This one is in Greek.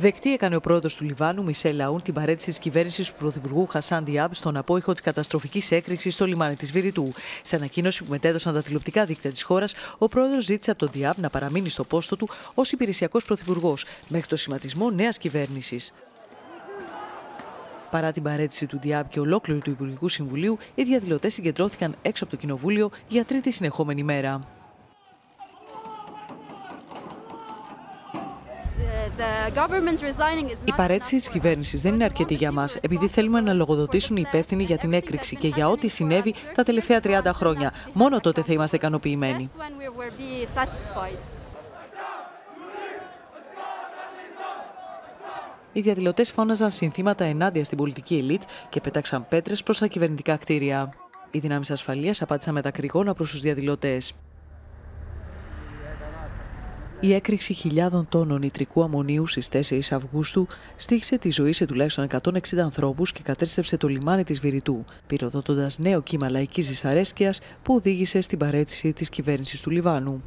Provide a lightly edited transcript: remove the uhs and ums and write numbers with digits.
Δεκτή έκανε ο πρόεδρος του Λιβάνου, Μισέλ Λαούν, την παρέτηση της κυβέρνησης του πρωθυπουργού Χασάν Διαμπ στον απόϊχο της καταστροφικής έκρηξης στο λιμάνι της Βηρυτού. Σε ανακοίνωση που μετέδωσαν τα τηλεοπτικά δίκτυα της χώρας, ο πρόεδρος ζήτησε από τον Διαμπ να παραμείνει στο πόστο του ως υπηρεσιακός πρωθυπουργός μέχρι το σχηματισμό νέας κυβέρνησης. Παρά την παρέτηση του Διαμπ και ολόκληρου του Υπουργικού Συμβουλίου, οι διαδηλωτές συγκεντρώθηκαν έξω από το Κοινοβούλιο για τρίτη συνεχόμενη μέρα. Η παρέτηση της κυβέρνησης δεν είναι αρκετή για μας, επειδή θέλουμε να λογοδοτήσουν οι υπεύθυνοι για την έκρηξη και για ό,τι συνέβη τα τελευταία 30 χρόνια. Μόνο τότε θα είμαστε ικανοποιημένοι. Οι διαδηλωτές φώναζαν συνθήματα ενάντια στην πολιτική ελίτ και πέταξαν πέτρες προς τα κυβερνητικά κτίρια. Οι δυνάμεις ασφαλείας απάντησαν με τακρυγόνα προς τους διαδηλωτές. Η έκρηξη χιλιάδων τόνων νητρικού αμμονίου στις 4 Αυγούστου στοίχησε τη ζωή σε τουλάχιστον 160 ανθρώπους και κατέστρεψε το λιμάνι της Βηρυτού, πυροδότοντας νέο κύμα λαϊκής δυσαρέσκειας που οδήγησε στην παρέτηση της κυβέρνησης του Λιβάνου.